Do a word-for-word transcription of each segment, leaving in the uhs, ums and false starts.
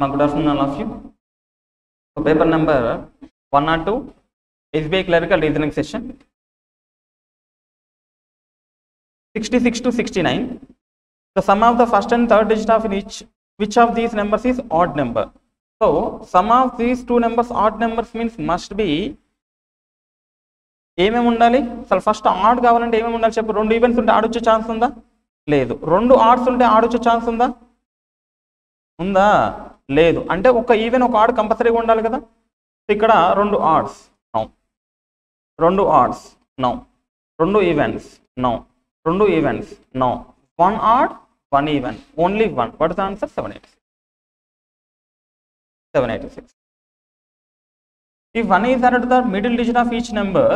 Good afternoon, all of you. So, paper number one oh two, S B I Clerical Reasoning Session, sixty-six to sixty-nine. The sum of the first and third digit of each, which of these numbers is odd number? So, sum of these two numbers, odd numbers means must be. ఏమేమి ఉండాలి అసలు first add కావాలంటే ఏమేమి ఉండాలి చెప్పు. రెండు events ఉంటే ఆడొచ్చే chance ఉందా? లేదు. రెండు ఆడ్స్ ఉంటే ఆడొచ్చే ఛాన్స్ ఉందా? ఉందా? లేదు. అంటే ఒక ఈవెన్ ఒక ఆడ్ కంపల్సరీగా ఉండాలి కదా. ఇక్కడ రెండు ఆడ్స్ నౌ, రెండు ఆడ్స్ నౌ, రెండు ఈవెంట్స్ నౌ, రెండు events now, one odd one even, only one. What is the answer? Seven eighty six. If one is added the middle digit of each number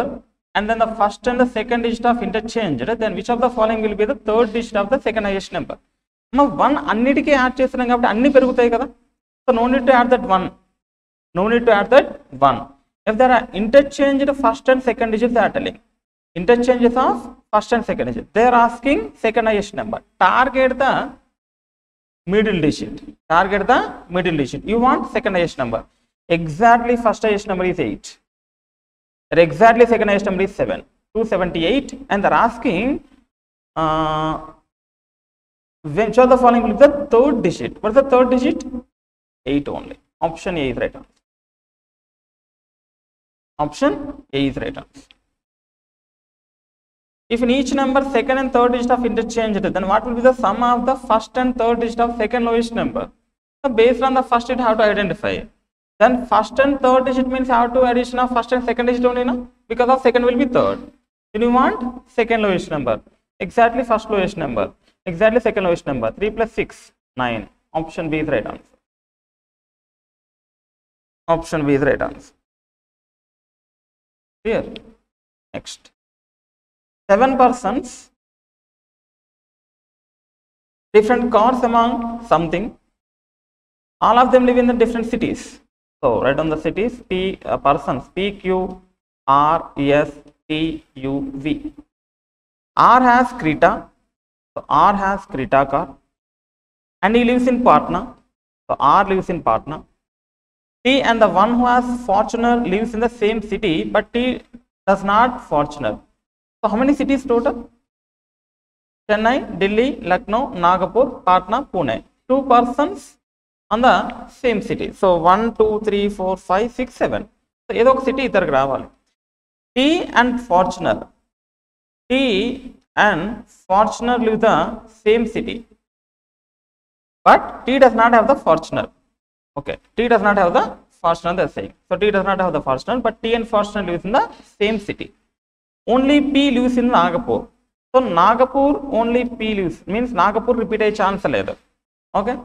and then the first and the second digit of interchanged, then which of the following will be the third digit of the second highest number? Now one annitiki add chestunnam kabatti anni perugutayi kada, so no need to add that one, no need to add that one. If there are interchanged first and second digits, they are telling interchanges of first and second digit, they are asking second highest number. Target the middle digit, target the middle digit. You want second highest number. Exactly first highest number is eight, exactly second highest number is seven, two seventy-eight, and they're asking uh, which of the following will be the third digit. What's the third digit? eight only. Option A is right answer. Option A is right answer. If in each number second and third digit of interchanged, then what will be the sum of the first and third digit of second lowest number? So based on the first digit, how to identify? Then first and third digit means have to addition of first and second digit only, no? Because of second will be third. Then you want second lowest number, exactly first lowest number, exactly second lowest number. three plus six, nine. Option B is right answer. Option B is right answer. Clear? Next. Seven persons, different cars among something. All of them live in the different cities. So write on the cities, P uh, persons, P, Q, R, S, T, U, V. R has Creta, so R has Creta car, and he lives in Patna, so R lives in Patna. T and the one who has Fortuner lives in the same city, but T does not Fortuner. So how many cities total? Chennai, Delhi, Lucknow, Nagpur, Patna, Pune. Two persons on the same city. So one, two, three, four, five, six, seven. So edo city idhar gravali. T and Fortuner. T and Fortuner live the same city. But T does not have the Fortuner. Okay. T does not have the Fortuner, they are saying. So T does not have the Fortuner, but T and Fortuner lives in the same city. Only P lives in Nagpur. So Nagpur only P lives. Means Nagpur repeat a chance later. Okay.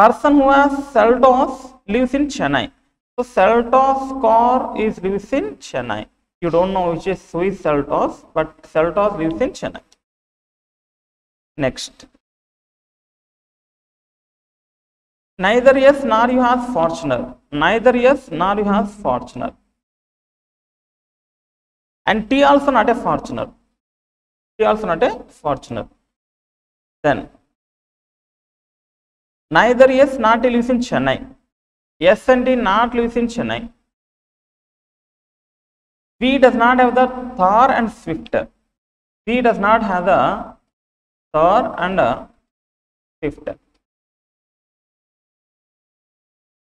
Person who has Seltos lives in Chennai. So Seltos car is lives in Chennai. You don't know which is who is Seltos, but Seltos lives in Chennai. Next. Neither yes nor you has Fortuner. Neither yes nor you has Fortuner. And T also not a Fortuner. T also not a Fortuner. Then neither yes not lives in Chennai. Yes and T not lives in Chennai. V does not have the Thar and Swift. V does not have the Thar and uh, Swift.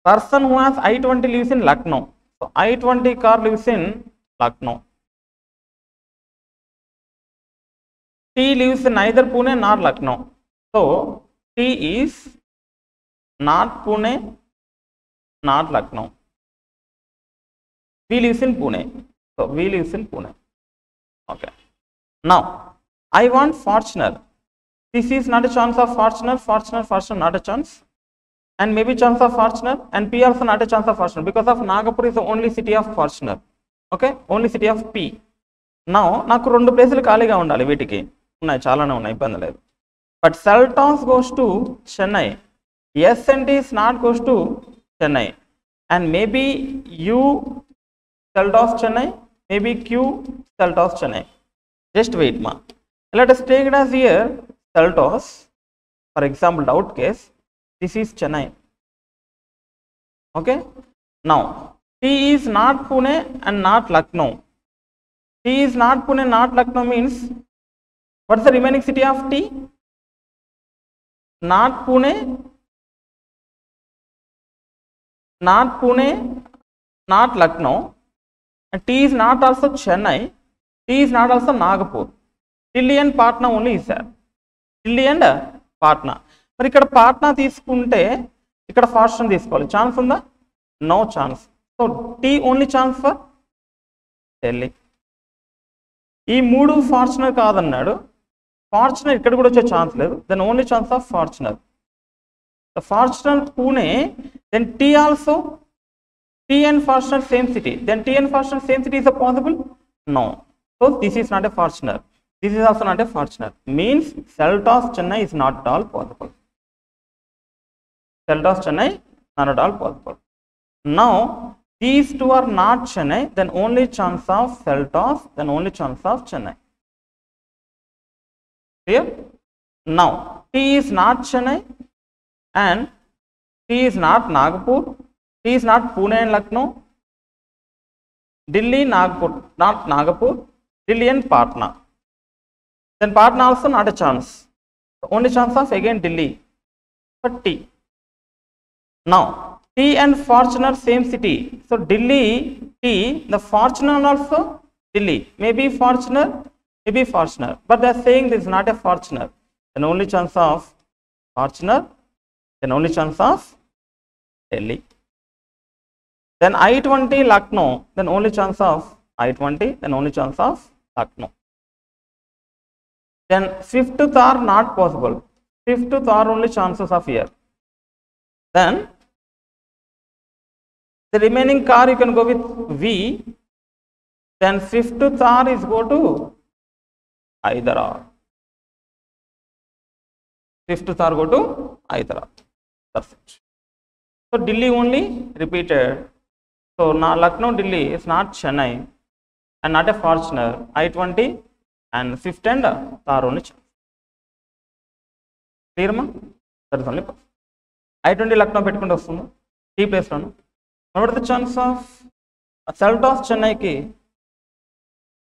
Person who has I twenty lives in Lucknow. So I twenty car lives in Lucknow. T lives in neither Pune nor Lucknow. So T is not Pune, not Lucknow. V lives in Pune. So V lives in Pune. Okay. Now, I want Fortuner. This is not a chance of Fortuner. Fortuner, Fortuner, not a chance. And maybe chance of Fortuner. And P also not a chance of Fortuner. Because of Nagpur is the only city of Fortuner. Okay. Only city of P. Now, I have two places to go. But Seltos goes to Chennai. Yes and T is not goes to Chennai, and maybe U Seltos Chennai, maybe Q Seltos Chennai. Just wait ma. Let us take it as here Seltos. For example, doubt case. This is Chennai. Okay. Now, T is not Pune and not Lucknow. T is not Pune, not Lucknow means what's the remaining city of T? Not Pune, not Pune, not Lucknow, and T is not also Chennai, T is not also Nagpur. Delhi and Patna only is there. Delhi and Patna. But here Patna teeskunte, ikkada fashion teesukovali. Chance unda? No chance. So T only chance for Delhi. ఈ మూడు Fortuner కాదన్నాడు. Fortuner ఇక్కడ కూడా వచ్చే chance లేదు. Then only chance of fortuner. The fortuner Pune, then T also, T and fortuner same city. Then T and fortuner same city is a possible? No. So this is not a fortuner. This is also not a fortuner. Means set of Chennai is not all possible. Set of Chennai not all possible. Now these two are not Chennai, then only chance of Seltos, then only chance of Chennai. Clear? Now, T is not Chennai and T is not Nagpur, T is not Pune and Lucknow, Delhi, Nagpur, not Nagpur, Delhi and Patna. Then Patna also not a chance. The only chance of again Delhi for T. Now, T and Fortuner same city. So Delhi, T, the Fortuner also Delhi. Maybe Fortuner, maybe Fortuner. But they are saying this is not a Fortuner. Then only chance of Fortuner, then only chance of Delhi. Then I twenty Lucknow, then only chance of I twenty, then only chance of Lucknow. Then fifth two are not possible. Fifth two are only chances of here. Then the remaining car you can go with V, then fifth car is go to either or. Fifth car go to either or. That's it. So Delhi only repeated. So now Lucknow Delhi is not Chennai and not a Fortuner. I twenty and fifth and car only chance. Clear ma? That is only possible. I twenty Lucknow pettukondi vastundo T place lo. What are the chance of self of Chennai ki?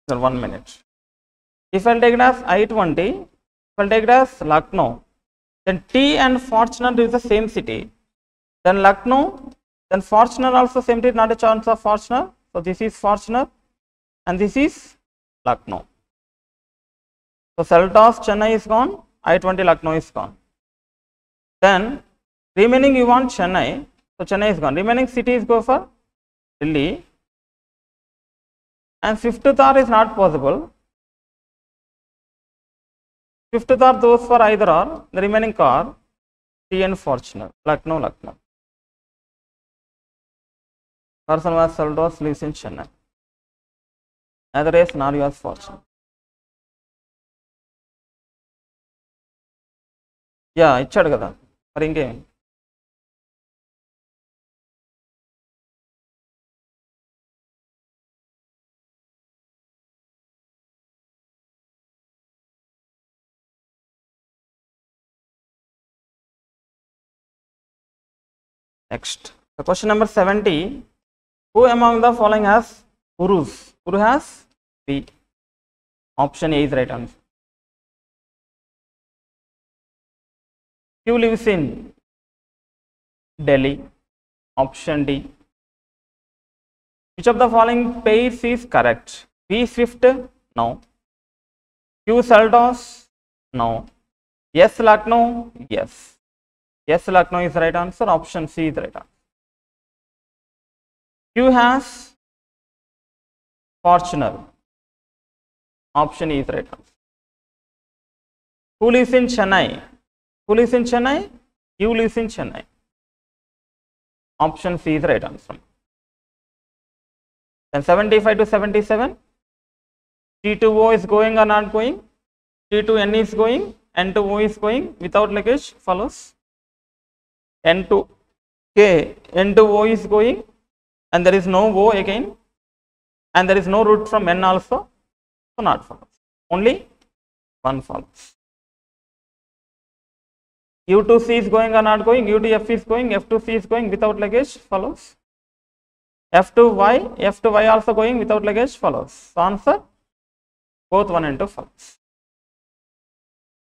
So one minute. If I'll take it as I twenty, if I'll take it as Lucknow, then T and Fortuner is the same city. Then Lucknow, then Fortuner also same city, not a chance of Fortuner. So this is Fortuner and this is Lucknow. So self of Chennai is gone, I twenty Lucknow is gone. Then remaining you want Chennai. So Chennai is gone. Remaining cities go for Delhi. And fifth Thar is not possible. Fifth Thar goes for either or. The remaining car, T and Fortuner. Lucknow, Lucknow. Person was Seldos, lives in Chennai. Neither race nor yours fortune. Yeah, it's Chadgada. Bring game. Next, the question number seventy. Who among the following has Gurus? Guru has B. Option A is right answer. Who lives in Delhi? Option D. Which of the following pairs is correct? B Swift? No. Q Seltos? No. Yes Lucknow? Yes. Yes, Lucknow is the right answer. Option C is the right answer. Q has Fortuner. Option E is the right answer. Who lives in Chennai? Who lives in Chennai? Q lives in Chennai. Option C is the right answer. Then seventy-five to seventy-seven. T two O is going or not going? T two N is going. N two O is going. Without luggage follows. N two K, N two O is going and there is no O again and there is no root from N also, so not follows, only one follows. U two C is going or not going, U two F is going, F two C is going without luggage follows. F two Y, F two Y also going without luggage follows. So answer both one and two follows.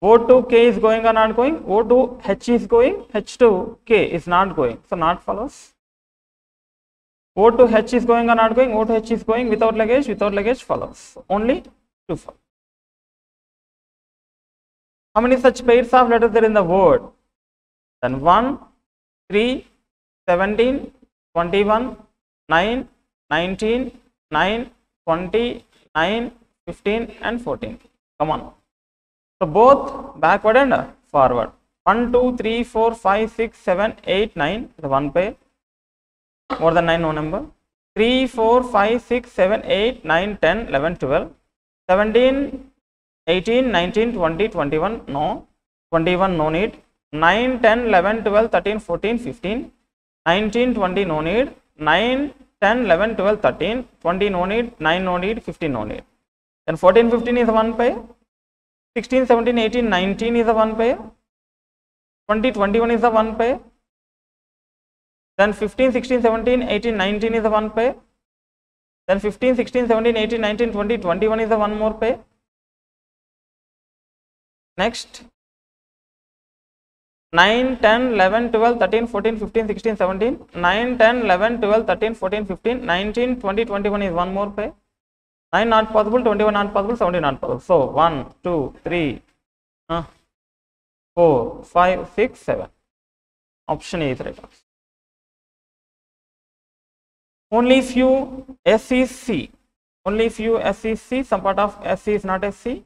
O two K is going or not going, O two H is going, H two K is not going. So not follows. O two H is going or not going, O two H is going without luggage, without luggage follows. Only two follows. How many such pairs of letters there in the word? Then one, three, seventeen, twenty-one, nine, nineteen, nine, twenty, nine, fifteen and fourteen. Come on. So both backward and forward. one, two, three, four, five, six, seven, eight, nine. The one pair. More than nine, no number. three, four, five, six, seven, eight, nine, ten, eleven, twelve. seventeen, eighteen, nineteen, twenty, twenty-one, no. twenty-one, no need. nine, ten, eleven, twelve, thirteen, fourteen, fifteen. nineteen, twenty, no need. nine, ten, eleven, twelve, thirteen. twenty, no need. nine, no need. fifteen, no need. Then fourteen, fifteen is one pair. sixteen, seventeen, eighteen, nineteen is a one pair. twenty, twenty-one is a one pair. Then fifteen, sixteen, seventeen, eighteen, nineteen is a one pair. Then fifteen, sixteen, seventeen, eighteen, nineteen, twenty, twenty-one is a one more pair. Next, nine, ten, eleven, twelve, thirteen, fourteen, fifteen, sixteen, seventeen. nine, ten, eleven, twelve, thirteen, fourteen, fifteen, nineteen, twenty, twenty-one is one more pair. nine not possible, twenty-one not possible, seventeen not possible. So one, two, three, four, five, six, seven. Option A is right. Only few S is C. Only few S is C. Some part of S is not S C.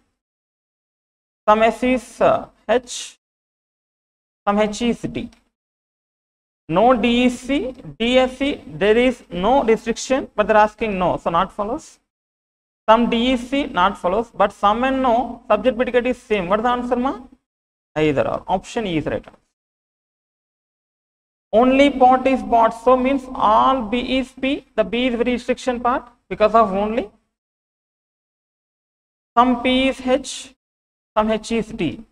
Some S is uh, H. Some H is D. No D is C. D is C. There is no restriction, but they are asking no. So not follows. Some D is C, not follows, but some and no, subject predicate is same. What is the answer, ma? Either or. Option E is right. Only pot is bought, so means all B is P. The B is very restriction part because of only. Some P is H, some H is D.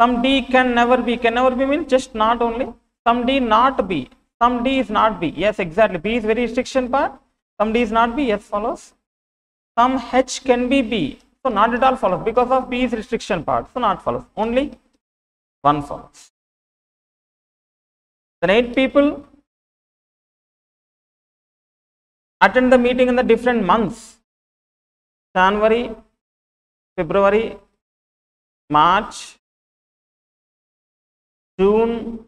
Some D can never be. Can never be means just not only. Some D not B. Some D is not B. Yes, exactly. B is very restriction part. Some D is not B. Yes, follows. Some H can be B, so not at all follows because of B is restriction part, so not follows, only one follows. Then eight people attend the meeting in the different months, January, February, March, June,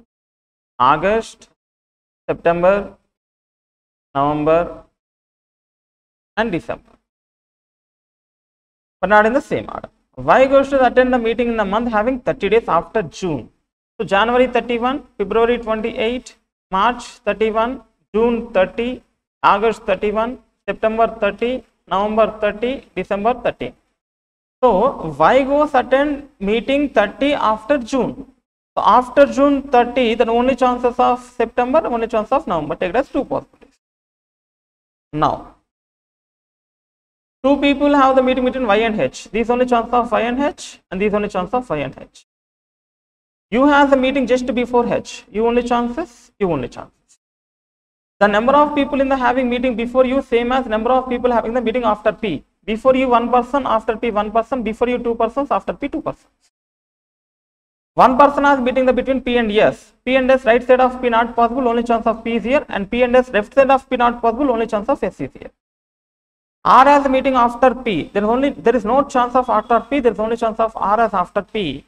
August, September, November and December. But not in the same order. Y goes to attend the meeting in the month having thirty days after June. So January thirty-one, February twenty-eight, March thirty-one, June thirty, August thirty-one, September thirty, November thirty, December thirty. So Y goes attend meeting thirty after June. So after June thirty, then only chances of September, only chance of November. Take it as two possibilities. Now, two people have the meeting between Y and H. This is only chance of Y and H, and this is only chance of Y and H. U has the meeting just before H. U only chances, U only chances. The number of people in the having meeting before U same as number of people having the meeting after P. Before U one person, after P one person, before U two persons, after P two persons. One person has meeting the between P and S. P and S right side of P not possible, only chance of P is here, and P and S left side of P not possible, only chance of S is here. R has a meeting after P. There is only there is no chance of after P. There is only chance of R as after P.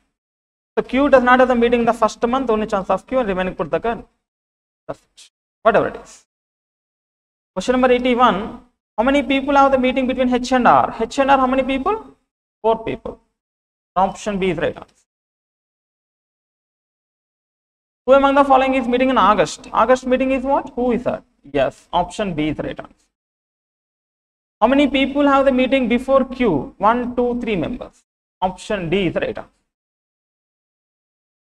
So Q does not have the meeting in the first month. Only chance of Q and remaining put the gun. That's it. Whatever it is. Question number eighty-one. How many people have the meeting between H and R? H and R. How many people? Four people. Option B is right answer. Who among the following is meeting in August? August meeting is what? Who is that? Yes. Option B is right answer. How many people have the meeting before Q? one, two, three members. Option D is right.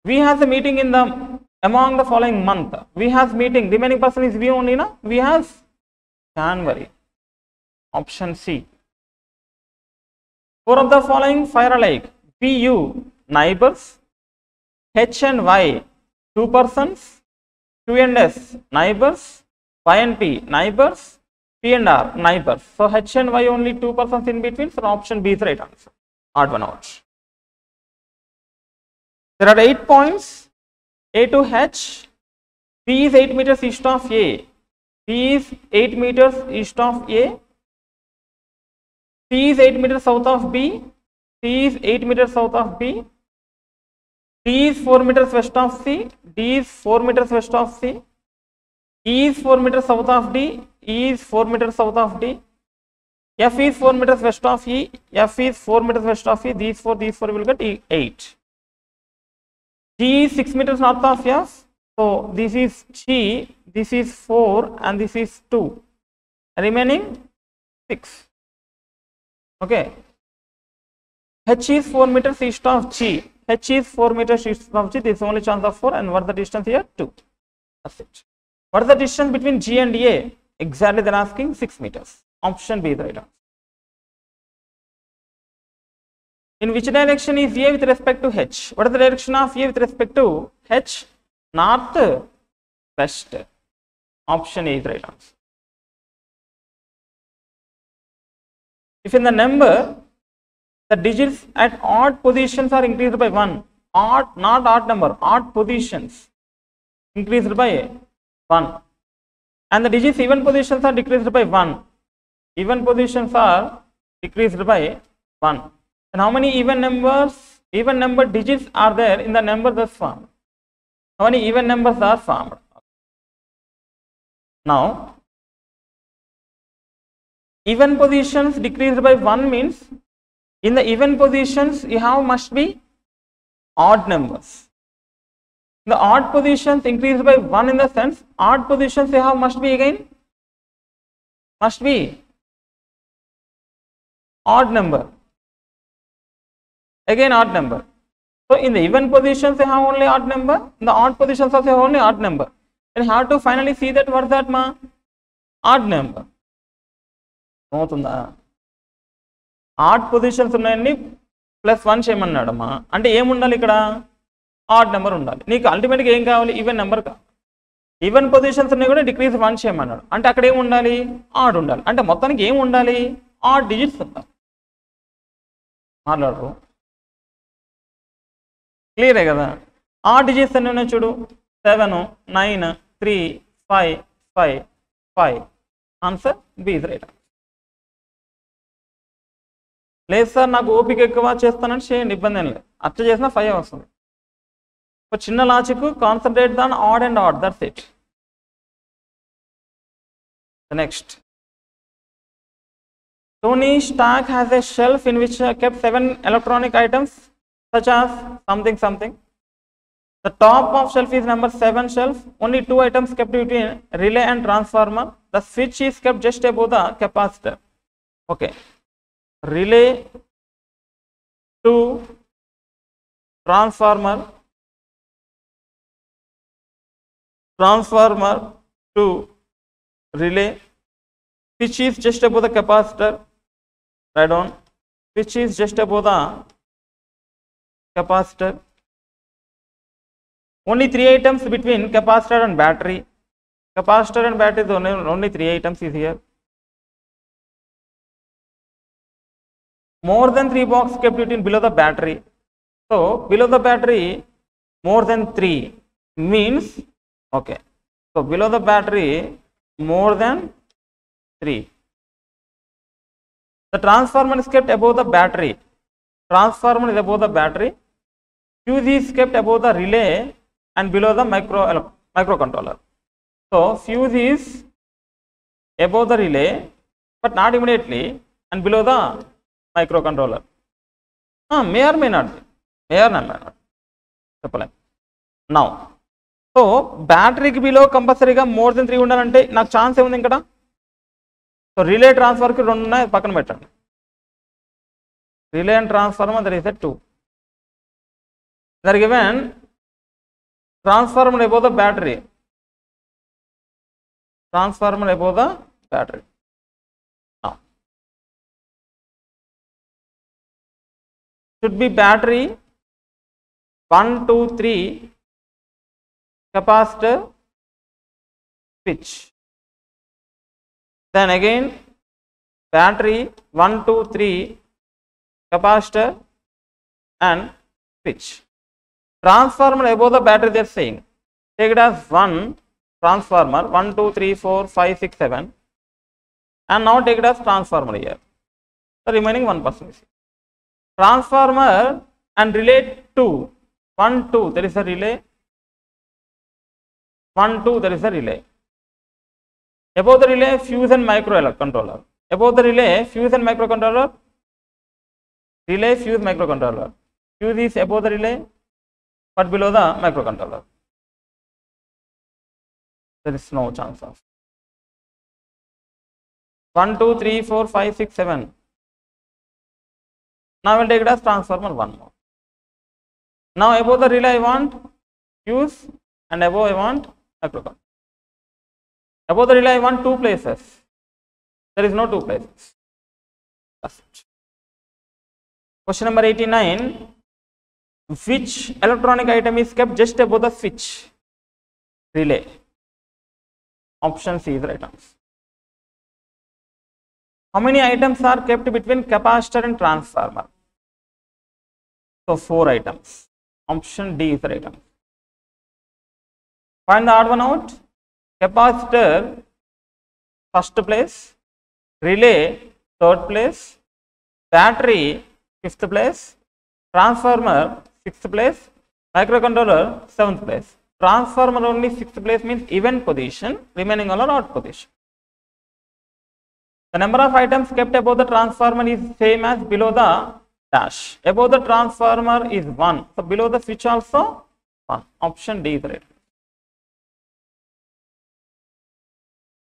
V has a meeting in the among the following month. V has meeting. Remaining person is V only, na? V has January. Option C. Four of the following fire alike. V U, neighbors. H and Y, two persons. Q and S, neighbors. Y and P, neighbors. P and R, neighbors. So H and Y only two persons in between. So option B is the right answer. Odd one out. There are eight points. A to H. P is eight meters east of A. P is eight meters east of A. C is eight meters south of B. C is eight meters south of B. D is four meters west of C. D is four meters west of C. E is four meters south of D. E is four meters south of D. F is four meters west of E. F is four meters west of E. These four, these four will get E, eight. G is six meters north of F. So this is G. This is four and this is two. Remaining six. Okay. H is four meters east of G. H is four meters east of G. This is only chance of four. And what's the distance here? two. That's it. What's the distance between G and A? Exactly, they're asking six meters. Option B is the right answer. In which direction is A with respect to H? What is the direction of A with respect to H? North, west. Option A is the right answer. If in the number, the digits at odd positions are increased by one. Odd, not odd number, odd positions increased by one. And the digits even positions are decreased by one. Even positions are decreased by one. And how many even numbers, even number digits are there in the number thus formed? How many even numbers are formed? Now, even positions decreased by one means in the even positions, you have must be odd numbers. The odd positions increased by one in the sense, odd positions you have must be again, must be odd number. Again odd number. So in the even positions you have only odd number, in the odd positions also you have only odd number. And you have to finally see that what is that ma? Odd number. Odd positions unnayani plus one cheyamannadu ma ante em undali ikkada odd number undali neeku ultimately em kavali even number ka even positions unnayi kuda decrease one cheyamannadu ante akkade em undali odd undali ante mottaniki em undali odd digits undali maatladru clear e kada odd digits anni unna chudu seven nine three five five five answer B is right. లేదు sir నాకు ఓపిక ఎక్కువ చేస్తానని చేయండి ఇబ్బంది ఏం లేదు అట్ట చేసినా ఫైవ్ వస్తుంది ఒక చిన్న logic concentrate on odd and odd that's it next Tony Stark has a shelf in which kept seven electronic items such as something something the top of shelf is number seven shelf only two items kept between relay and transformer the switch is kept just above the capacitor okay relay to transformer transformer to relay which is just above the capacitor right on which is just above the capacitor only three items between capacitor and battery capacitor and battery is only, only three items is here. More than three box kept between below the battery. So below the battery more than three means okay. So below the battery more than three. The transformer is kept above the battery. Transformer is above the battery. Fuse is kept above the relay and below the micro microcontroller. So fuse is above the relay but not immediately and below the microcontroller. Ah, may or may not be. May or may not be. Now, so battery below compulsory more than three undalante naku chance em undi ikkada. So relay transfer ki rendu unnayi pakkana pettandi. Relay and transformer there is a two. They are given transformer above the battery. Transformer above the battery. Should be battery one, two, three capacitor switch. Then again battery one, two, three capacitor and switch. Transformer above the battery they are saying. Take it as one transformer, one, two, three, four, five, six, seven, and now take it as transformer here. The remaining one person is here. Transformer and relay two. one, two, there is a relay. one, two, there is a relay. Above the relay, fuse and microcontroller. Above the relay, fuse and microcontroller. Relay, fuse, microcontroller. Fuse is above the relay, but below the microcontroller. There is no chance of. one, two, three, four, five, six, seven. Now we'll take it as transformer one more. Now above the relay I want fuse and above I want microcontroller. Above the relay I want two places. There is no two places. That's it. Question number eighty-nine. Which electronic item is kept just above the switch? Relay. Option C is the right answer. How many items are kept between capacitor and transformer? So four items. Option D is the right answer. Find the odd one out. Capacitor first place, relay third place, battery fifth place, transformer sixth place, microcontroller seventh place. Transformer only sixth place means even position, remaining all are odd position. The number of items kept above the transformer is same as below the dash. Above the transformer is one, so below the switch also one. Option D is right.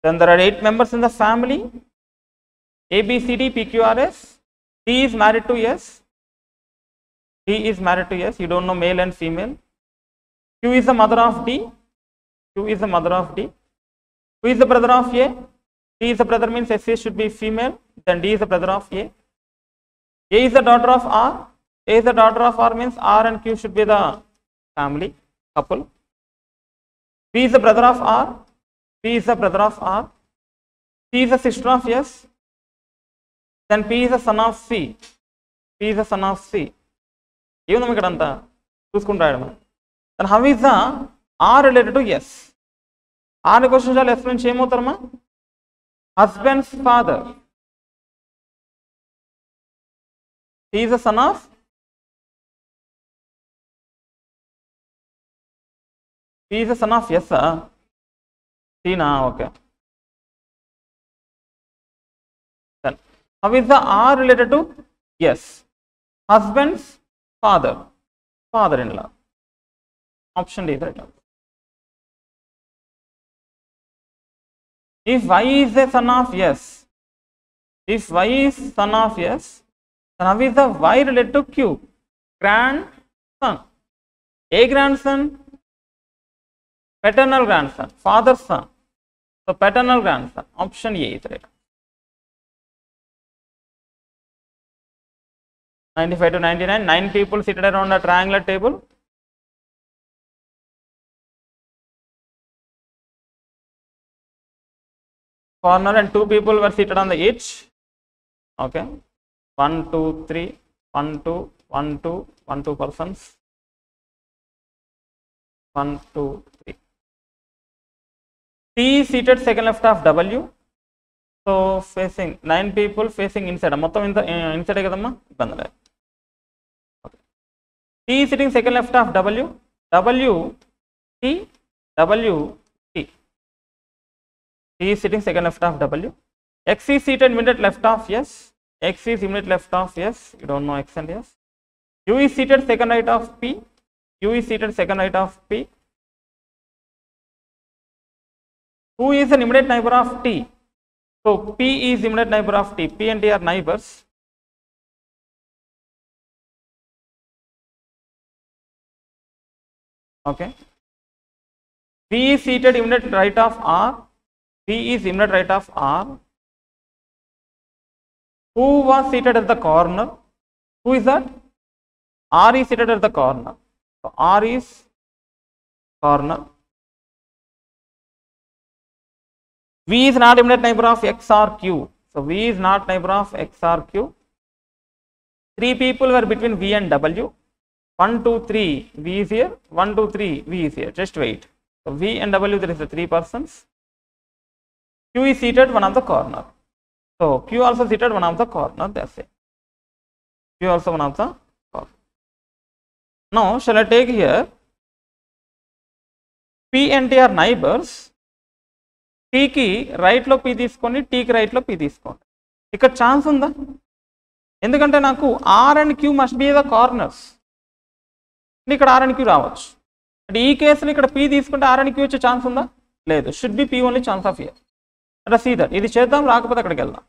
Then there are eight members in the family. A, B, C, D, P, Q, R, S. D is married to S. D is married to S. You don't know male and female. Q is the mother of D. Q is the mother of D. Who is the brother of A? D is the brother means S A should be female. Then D is the brother of A. A is the daughter of R. A is the daughter of R means R and Q should be the family, couple. B is the brother of R. P is the brother of R. C is the sister of S. Then P is the son of C. P is the son of C. Even though we can't do. Then how is the R related to S? R question shall explain Shemotarma. Husband's father. He is the son of. He is the son of S. Sir. See now, okay. Then, how is the R related to? Yes. Husband's father. Father-in-law. Option D is right. If Y is a son of S. If Y is son of S, then how is the Y related to Q? Grandson. A grandson. Paternal grandson, father's son. So paternal grandson, option A is right. ninety-five to ninety-nine, nine people seated around a triangular table. Corner and two people were seated on the edge. Okay. one, two, three, one, two, one, two, one, two persons. one, two, three. T seated second left of W. So facing nine people facing inside. Mottam inside kadamma bandale. Okay. T sitting second left of W. W T W T. T is sitting second left of W. X is seated immediate left of S. X is immediate left of S. You don't know X and S. U is seated second right of P. U is seated second right of P. Who is an immediate neighbor of T? So P is immediate neighbor of T. P and T are neighbors. Okay. B is seated immediate right of R. B is immediate right of R. Who was seated at the corner? Who is that? R is seated at the corner. So R is corner. V is not immediate neighbor of X or Q. So V is not neighbor of X or Q. Three people were between V and W. one, two, three, V is here. one, two, three, V is here. Just wait. So V and W, there is the three persons. Q is seated one of the corner. So Q also seated one of the corner. That's it. Q also one of the corner. Now shall I take here? P and T are neighbors. T కి right లో P తీసుకొని T కి right లో P తీసుకోండి. ఇక్కడ chance ఉందా? ఎందుకంటే నాకు R and Q must be the corners. ఇక్కడ R and Q రావచ్చు. అంటే ఈ కేసులో ఇక్కడ P తీసుకుంటే R and Q వచ్చే ఛాన్స్ ఉందా? లేదు. Should be P only chance of here. అలా see that. ఇది చేద్దాం, రాకపోతే అక్కడికి వెళ్దాం.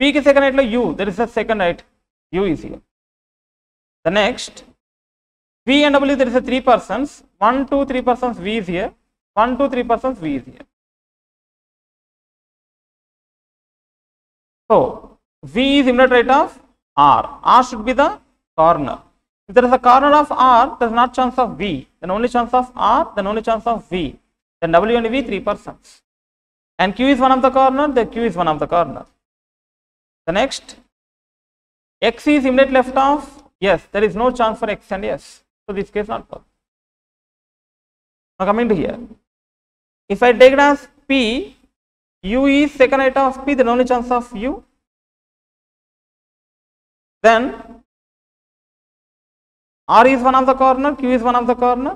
P కి second right లో U, there is a second right. U is here. The next V and W, there is a three persons. one, two, three persons V is here. one, two, three persons V is here. So V is immediate right of R. R should be the corner. If there is a corner of R, there is not chance of V. Then only chance of R, then only chance of V. Then W and V, three persons. And Q is one of the corner, then Q is one of the corner. The next, X is immediate left of S. There is no chance for X and S. So this case not possible. Now coming to here. If I take it as P, U is second right of P, then only chance of U. Then R is one of the corner, Q is one of the corner.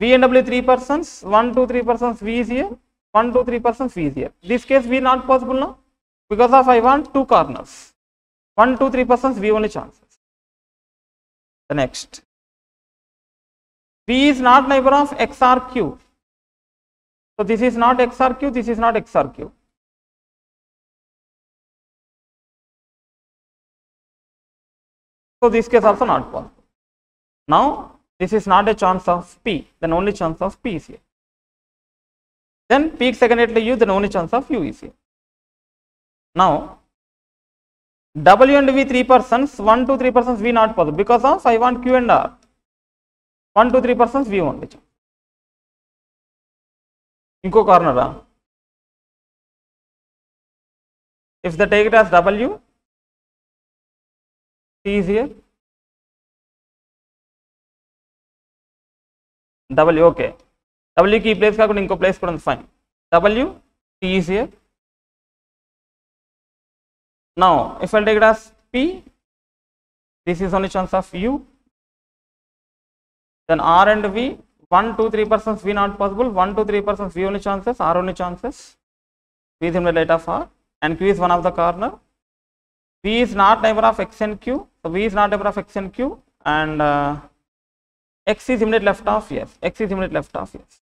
V and W three persons, one, two, three persons V is here, one, two, three persons V is here. This case V not possible now, because of I want two corners. one, two, three persons V only chances. The next. V is not neighbor of X or Q. So this is not X or Q, this is not X or Q. So this case also not possible. Now this is not a chance of P, then only chance of P is here. Then P secondly U, then only chance of U is here. Now W and V three persons, one, two, three persons V not possible, because of I want Q and R. one, two, three persons V only chance. Inko corner. If they take it as W, T is here. W, okay. W ki place ka inko place kodun fine. W, T is here. Now, if I take it as P, this is only chance of U. Then R and V. one, two, three persons V not possible, one, two, three persons V only chances, R only chances, V is in the light of R, and Q is one of the corner. V is not neighbor of X and Q, so V is not neighbor of X and Q, and uh, X is immediate left of yes, X is immediate left of yes,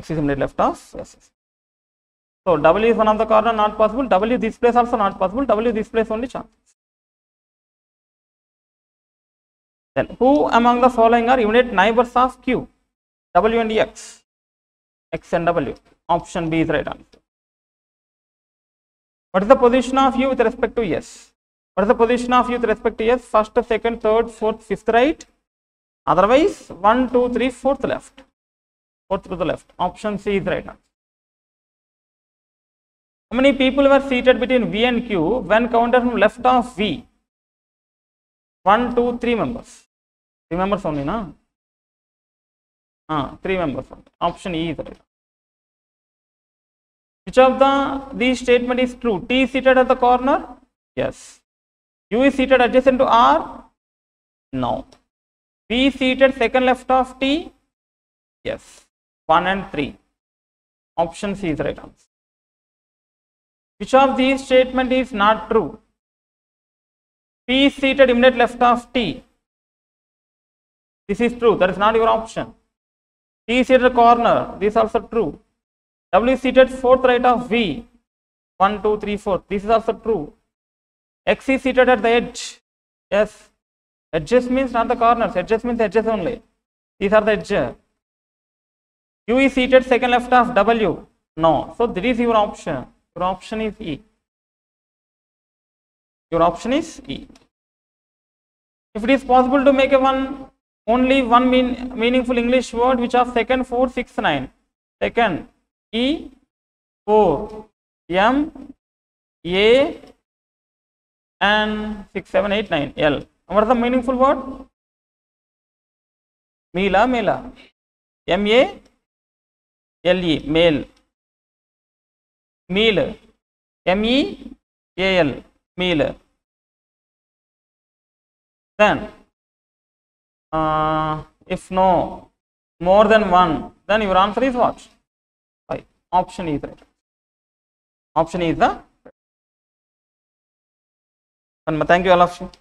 X is immediate left of yes. So W is one of the corner, not possible, W this place also not possible, W this place only chances. Then who among the following are immediate neighbors of Q? W and X. X and W. Option B is right answer. What is the position of U with respect to S? What is the position of U with respect to S? First, second, third, fourth, fifth right. Otherwise, one, two, three, fourth left. Fourth to the left. Option C is right answer. How many people were seated between V and Q when counted from left of V? one, two, three members. three members only, na? Ah, three members only. Option E is right. Which of the these statement is true? T is seated at the corner? Yes. U is seated adjacent to R? No. V is seated second left of T? Yes. one and three. Option C is right answer. Which of these statement is not true? P is seated immediate left of T. This is true. That is not your option. T is seated corner. This is also true. W is seated fourth right of V. one, two, three, four. This is also true. X is seated at the edge. Yes. Edges means not the corners. Edges means edges only. These are the edges. U is seated second left of W. No. So this is your option. Your option is E. Your option is E. If it is possible to make a one only one mean, meaningful English word, which are second, four, six, nine. Second, E, four, M, A, and six, seven, eight, nine, L. And what is the meaningful word? Mela, Mela, M A L E, male. Meal, M E A L, meal. Then, uh, if no, more than one, then your answer is what? Five. Option is right. Option is the. And thank you all of you.